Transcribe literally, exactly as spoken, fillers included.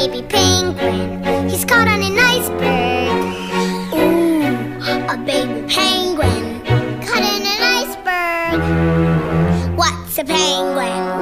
baby penguin. He's caught on an iceberg. Ooh, a baby penguin caught in an iceberg. What's a penguin?